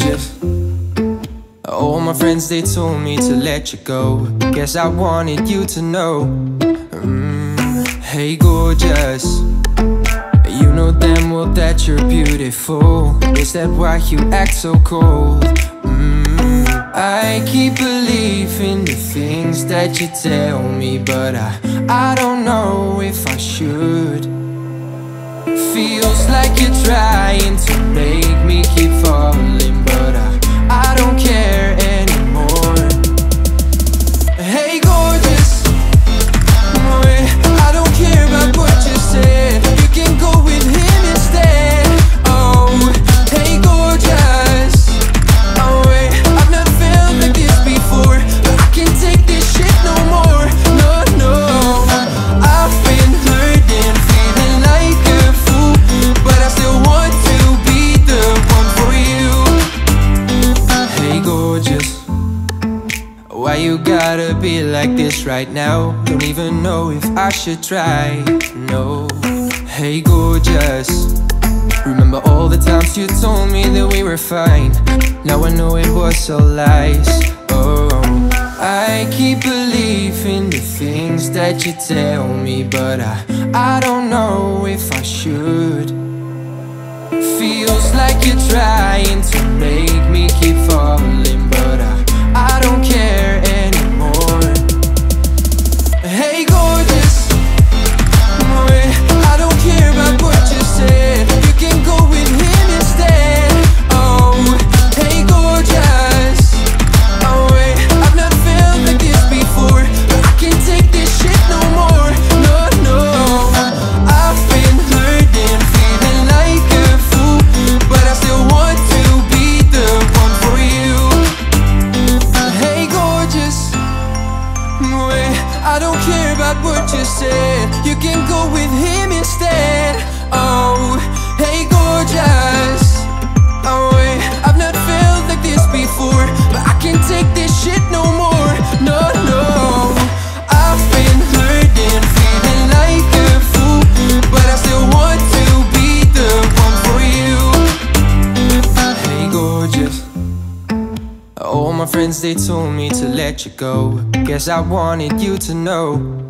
apologies. All my friends, they told me to let you go. Guess I wanted you to know. Hey gorgeous, you know damn well that you're beautiful. Is that why you act so cold? I keep believing the things that you tell me, but I don't know if I should. Feels like you're trying to make me keep falling, but I don't care anymore. Hey gorgeous, I don't care about what you said. You can go with him instead. Oh, hey gorgeous, I've not felt like this before, but I can't take this shit no more. No, no, I've been hurting, feeling like a fool, but I still want to be the one for you. Hey gorgeous, why you gotta be like this right now? Don't even know if I should try, no. Hey gorgeous, remember all the times you told me that we were fine. Now I know it was all lies, oh. I keep believing the things that you tell me, but I don't know if I should. Feels like you're trying to make me keep falling, but I don't care anymore. Hey gorgeous, I don't care about what you said. You can go with him instead. Oh, hey gorgeous, I've not felt like this before, but I can't take this shit no more. No, no, I've been hurting, feeling like a fool, but I still want to be the one for you. Hey gorgeous, I don't care about what you said. You can go with him instead. Oh, hey gorgeous, I've not felt like this before, but I can't take this shit no more. No, no, I've been hurting, feeling like a fool, but I still want to be the one for you. Hey gorgeous, all my friends, they told me to let you go. Guess I wanted you to know.